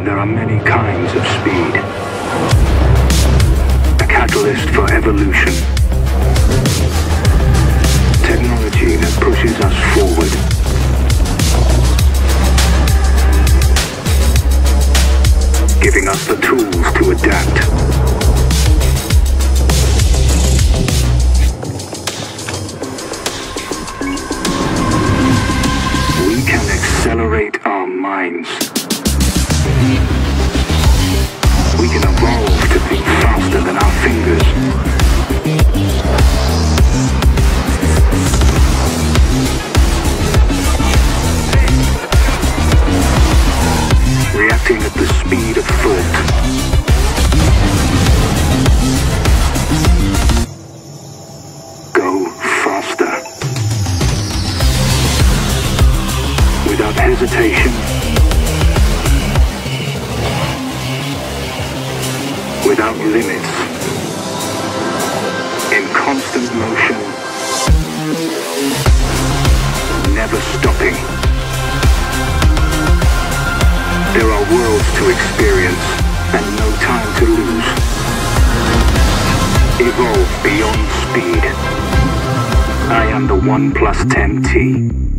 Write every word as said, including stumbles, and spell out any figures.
There are many kinds of speed. A catalyst for evolution. Technology that pushes us forward. Giving us the tools to adapt. We can accelerate our minds. We can evolve to think faster than our fingers. Reacting at the speed of thought. Go faster. Without hesitation. Without limits, in constant motion, never stopping. There are worlds to experience and no time to lose. Evolve beyond speed. I am the OnePlus ten T.